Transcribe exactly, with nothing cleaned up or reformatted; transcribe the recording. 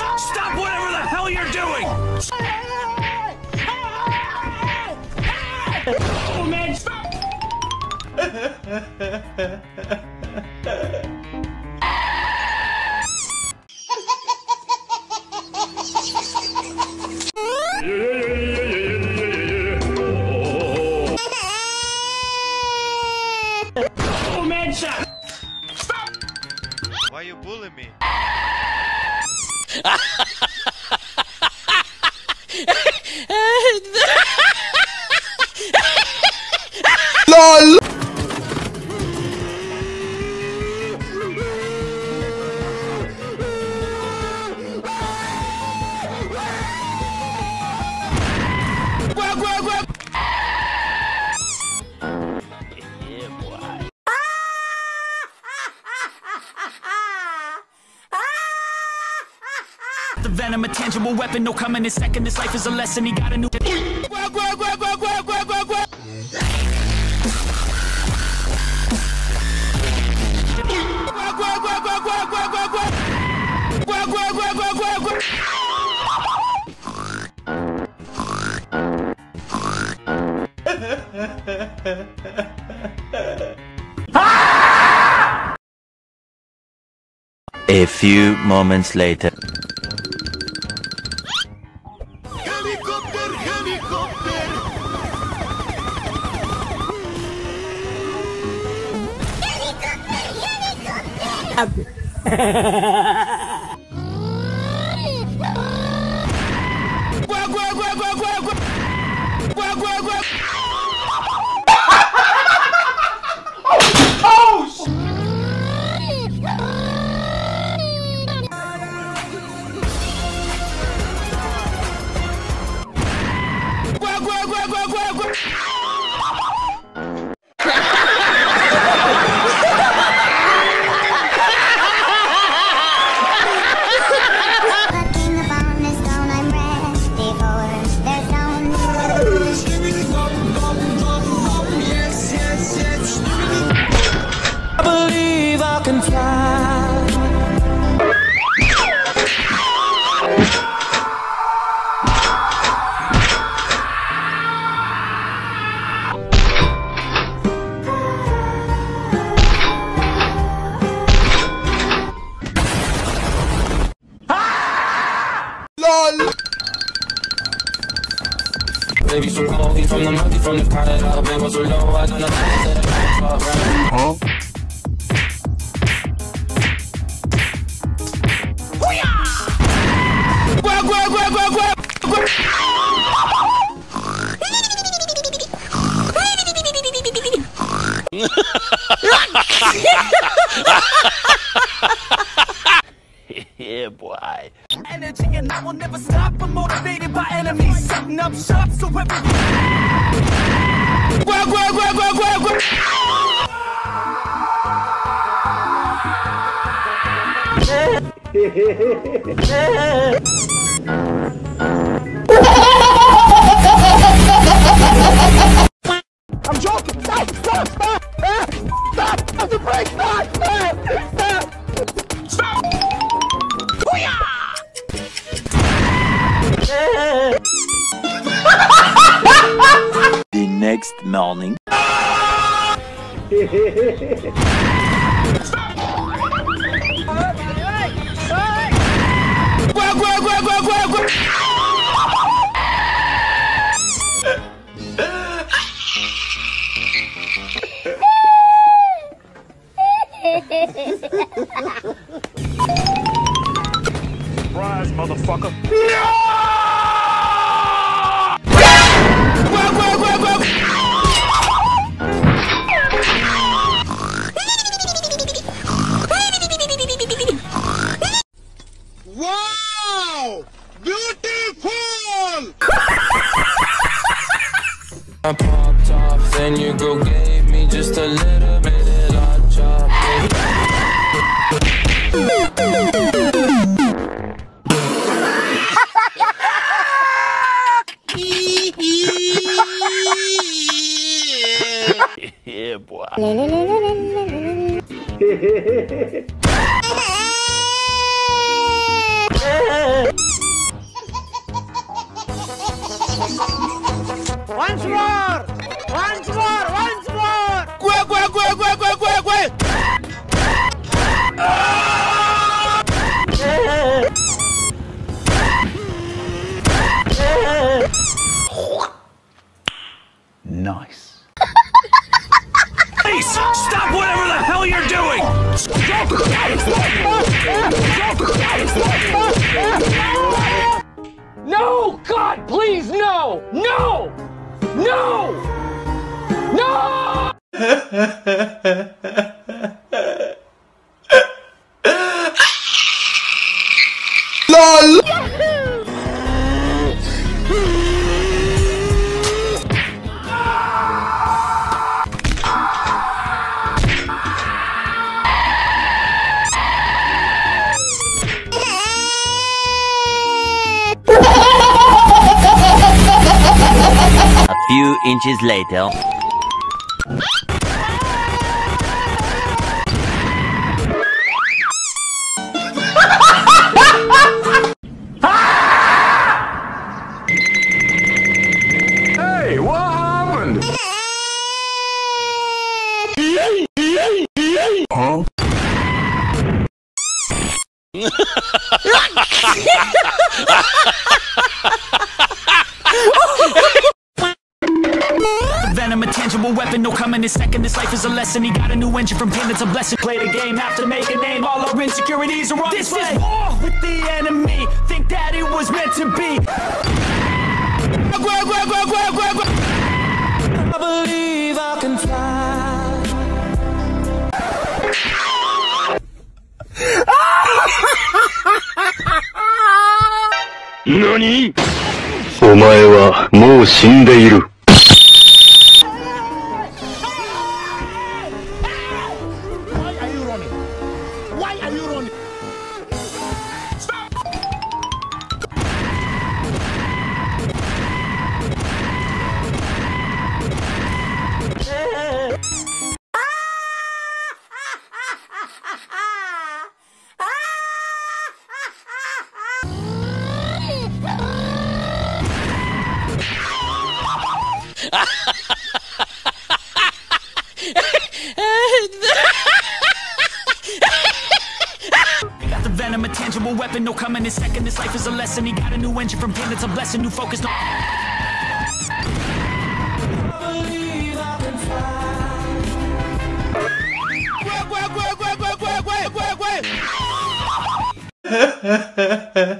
Yes! Stop whatever the hell you're doing! Oh, man, stop! Oh, man, stop! Stop! Why are you bullying me? LOL. The venom, a tangible weapon, no coming in second. This life is a lesson. He got a new. A few moments later. Baby, so cold, he from the mountain, he from the planet. I've been was so low, I don't know how to set. Yeah, boy. Energy and I will never stop. I'm motivated by enemies, setting up shop. So every work, work, work, work, work, work. I'm joking. Stop, stop, stop. Stop. Stop the break. Stop. Stop. The next morning. Surprise, motherfucker. No! I popped off, then you go gave me just a little bit of a chop. Yeah, boy. LOL. A few inches later. Huh? Venom, a tangible weapon, no coming in second. This life is a lesson. He got a new engine from pain, it's a blessing. Play the game, have to make a name. All our insecurities are on this play. Is war with the enemy. Think that it was meant to be. I believe I can fly. Nani? Omae wa mou shindeiru. Why are you running? Why are you running? Stop! Venom, a tangible weapon, no coming in second. This life is a lesson. He got a new engine from pain, it's a blessing. New focus, no. Wait, wait, wait, wait, wait, wait, wait, wait, wait.